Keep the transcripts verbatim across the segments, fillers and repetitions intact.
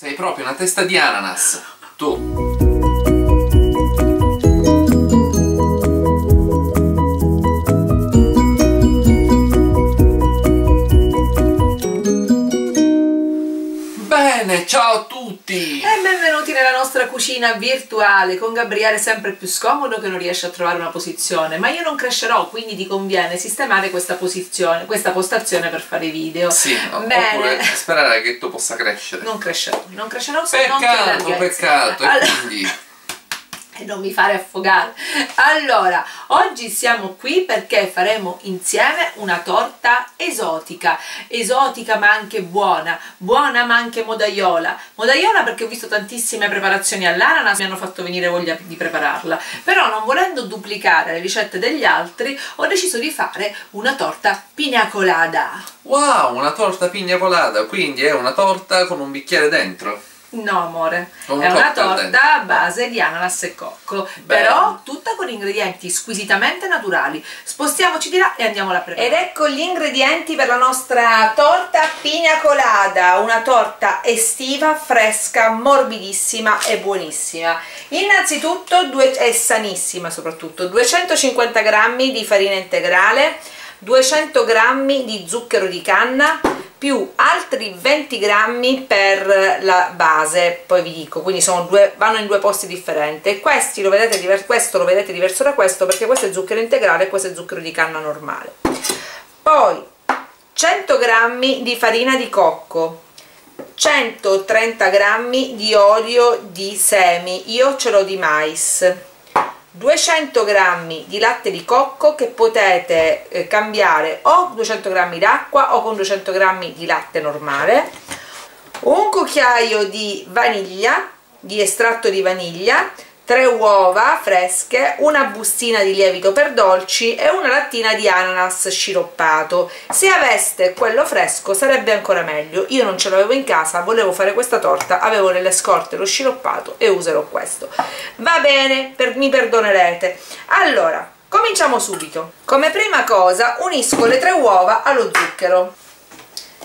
Sei proprio una testa di ananas, tu! Bene, ciao a tutti! E benvenuti nella nostra cucina virtuale con Gabriele sempre più scomodo che non riesce a trovare una posizione, ma io non crescerò, quindi ti conviene sistemare questa posizione, questa postazione per fare video. Sì, bene. Oppure sperare che tu possa crescere. Non crescerò, non crescerò se non crescerò. Peccato, peccato, e quindi... E non mi fare affogare. Allora, oggi siamo qui perché faremo insieme una torta esotica, esotica ma anche buona, buona ma anche modaiola, modaiola perché ho visto tantissime preparazioni all'ananas, mi hanno fatto venire voglia di prepararla, però non volendo duplicare le ricette degli altri ho deciso di fare una torta pina colada. Wow, una torta pina colada, quindi è una torta con un bicchiere dentro. No amore, un è una torta a base di ananas e cocco. Bene. Però tutta con ingredienti squisitamente naturali. Spostiamoci di là e andiamo alla preparare. Ed ecco gli ingredienti per la nostra torta pina colada. Una torta estiva, fresca, morbidissima e buonissima. Innanzitutto due, è sanissima soprattutto. duecentocinquanta grammi di farina integrale, duecento grammi di zucchero di canna più altri venti grammi per la base, poi vi dico, quindi sono due, vanno in due posti differenti. Questi lo vedete diver, questo lo vedete diverso da questo perché questo è zucchero integrale e questo è zucchero di canna normale. Poi cento grammi di farina di cocco, centotrenta grammi di olio di semi, io ce l'ho di mais, duecento grammi di latte di cocco che potete eh, cambiare o duecento grammi d'acqua o con duecento grammi di latte normale, un cucchiaio di vaniglia, di estratto di vaniglia, tre uova fresche, una bustina di lievito per dolci e una lattina di ananas sciroppato. Se aveste quello fresco sarebbe ancora meglio, io non ce l'avevo in casa, volevo fare questa torta, avevo nelle scorte lo sciroppato e userò questo. Va bene, per, mi perdonerete. Allora, cominciamo subito. Come prima cosa unisco le tre uova allo zucchero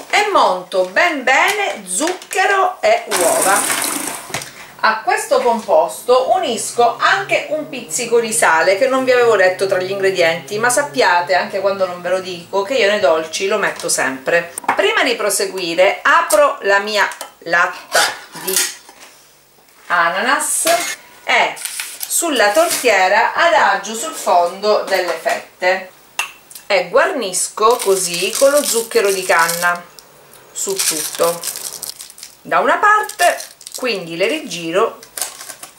e monto ben bene zucchero e uova. A questo composto unisco anche un pizzico di sale che non vi avevo detto tra gli ingredienti, ma sappiate anche quando non ve lo dico che io nei dolci lo metto sempre. Prima di proseguire apro la mia latta di ananas e sulla tortiera adagio sul fondo delle fette e guarnisco così con lo zucchero di canna su tutto da una parte. Quindi le rigiro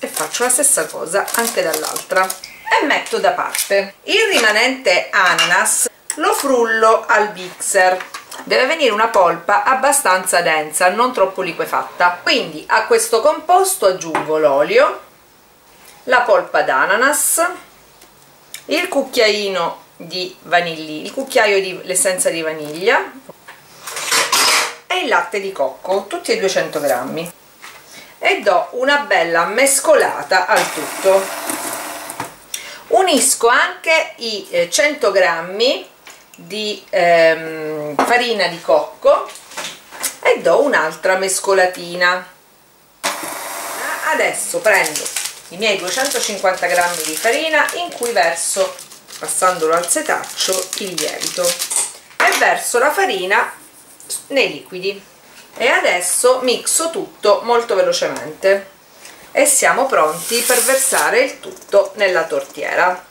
e faccio la stessa cosa anche dall'altra e metto da parte. Il rimanente ananas lo frullo al mixer, deve venire una polpa abbastanza densa, non troppo liquefatta. Quindi a questo composto aggiungo l'olio, la polpa d'ananas, il cucchiaino di vaniglia, il cucchiaio di l'essenza di vaniglia e il latte di cocco, tutti e duecento grammi. E do una bella mescolata al tutto. Unisco anche i cento grammi di ehm, farina di cocco e do un'altra mescolatina. Adesso prendo i miei duecentocinquanta grammi di farina in cui verso, passandolo al setaccio, il lievito e verso la farina nei liquidi. E adesso mixo tutto molto velocemente e siamo pronti per versare il tutto nella tortiera.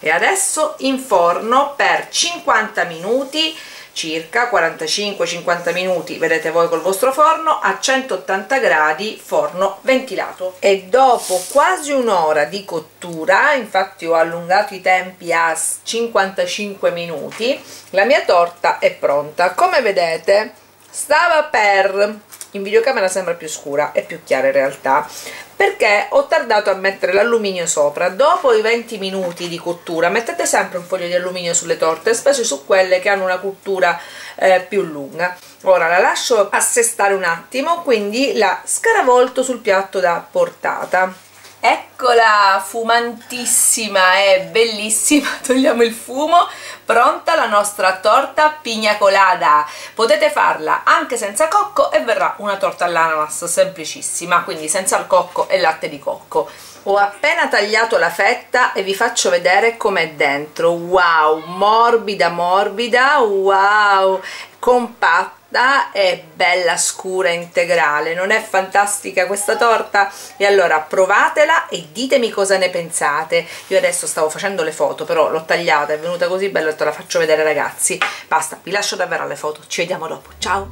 E adesso in forno per cinquanta minuti, circa quarantacinque cinquanta minuti, vedete voi col vostro forno, a centottanta gradi, forno ventilato. E dopo quasi un'ora di cottura, infatti ho allungato i tempi a cinquantacinque minuti, la mia torta è pronta. Come vedete stava per, in videocamera sembra più scura, è più chiara in realtà perché ho tardato a mettere l'alluminio sopra. Dopo i venti minuti di cottura mettete sempre un foglio di alluminio sulle torte, specie su quelle che hanno una cottura eh, più lunga. Ora la lascio assestare un attimo, quindi la scaravolto sul piatto da portata Eccola, fumantissima, è bellissima, togliamo il fumo, pronta la nostra torta pina colada. Potete farla anche senza cocco e verrà una torta all'ananas semplicissima, quindi senza il cocco e latte di cocco. Ho appena tagliato la fetta e vi faccio vedere com'è dentro. Wow, morbida morbida, wow, compatta e bella scura integrale. Non è fantastica questa torta? E allora provatela e ditemi cosa ne pensate. Io adesso stavo facendo le foto, però l'ho tagliata, è venuta così bella e te la faccio vedere, ragazzi. Basta, vi lascio davvero alle foto, ci vediamo dopo, ciao!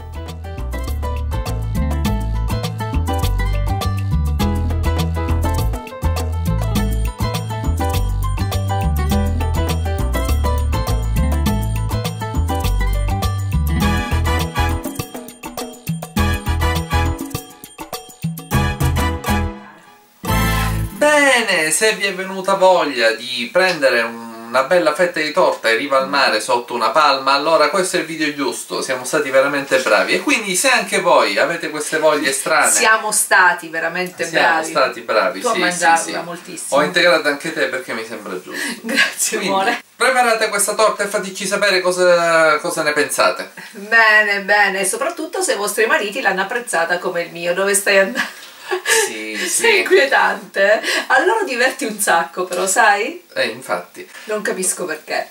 Bene, se vi è venuta voglia di prendere una bella fetta di torta e rivalmare sotto una palma, allora questo è il video giusto, siamo stati veramente bravi. E quindi se anche voi avete queste voglie strane... Siamo stati veramente bravi. Siamo stati bravi, tu sì, a mangiarla, sì, sì. Moltissimo. Ho integrato anche te perché mi sembra giusto. Grazie, quindi, amore. Preparate questa torta e fateci sapere cosa, cosa ne pensate. Bene, bene, e soprattutto se i vostri mariti l'hanno apprezzata come il mio. Dove stai andando? Sì, sì. Sei inquietante, allora diverti un sacco, però sai? Eh, infatti. Non capisco perché.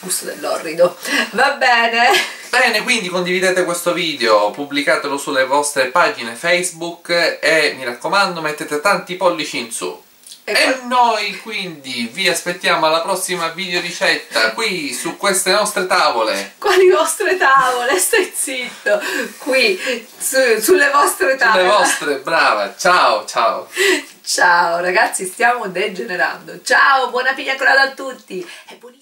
Gusto dell'orrido. Va bene. Bene, quindi condividete questo video, pubblicatelo sulle vostre pagine Facebook e mi raccomando mettete tanti pollici in su. E, e noi quindi vi aspettiamo alla prossima video ricetta qui su queste nostre tavole. Quali vostre tavole? Stai zitto. Qui su, sulle vostre tavole. Sulle vostre, brava. Ciao, ciao. Ciao ragazzi, stiamo degenerando. Ciao, buona pina colada a tutti. È buonissimo.